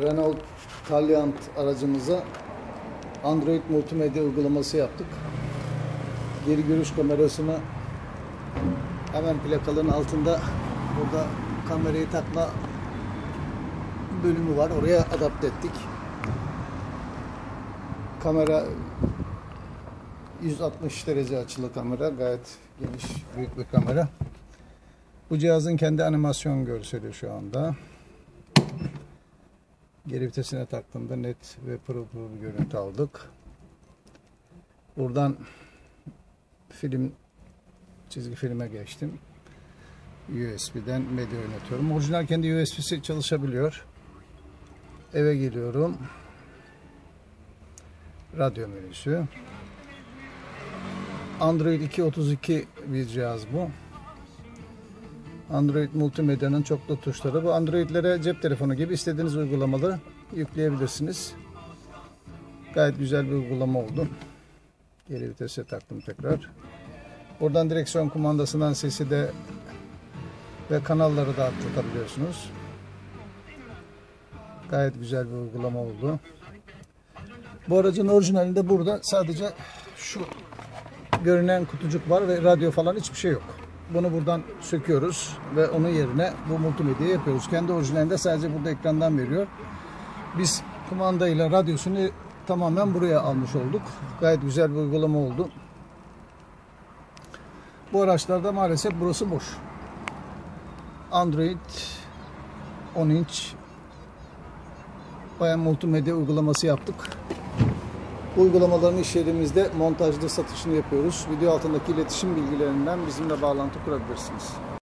Renault Kalyant aracımıza Android multimedya uygulaması yaptık. Geri görüş kamerasını hemen plakaların altında burada kamerayı takma bölümü var. Oraya adapte ettik. Kamera 160 derece açılı kamera. Gayet geniş, büyük bir kamera. Bu cihazın kendi animasyon görseli şu anda. Geri vitesine taktığımda net ve pırıl pırıl bir görüntü aldık. Buradan çizgi filme geçtim. USB'den medya yönetiyorum. Orijinal kendi USB'si çalışabiliyor. Eve geliyorum. Radyo menüsü. Android 2.32 bir cihaz bu. Android multimedyanın çoklu tuşları. Bu Android'lere cep telefonu gibi istediğiniz uygulamaları yükleyebilirsiniz. Gayet güzel bir uygulama oldu. Geri vitese taktım tekrar. Buradan direksiyon kumandasından sesi de ve kanalları da atlatabiliyorsunuz. Gayet güzel bir uygulama oldu. Bu aracın orijinalinde burada sadece şu görünen kutucuk var ve radyo falan hiçbir şey yok. Bunu buradan söküyoruz ve onun yerine bu multimedya yapıyoruz. Kendi orijinalinde sadece burada ekrandan veriyor. Biz kumandayla radyosunu tamamen buraya almış olduk. Gayet güzel bir uygulama oldu. Bu araçlarda maalesef burası boş. Android 10 inç bayan multimedya uygulaması yaptık. Uygulamaların iş yerimizde montajlı satışını yapıyoruz. Video altındaki iletişim bilgilerinden bizimle bağlantı kurabilirsiniz.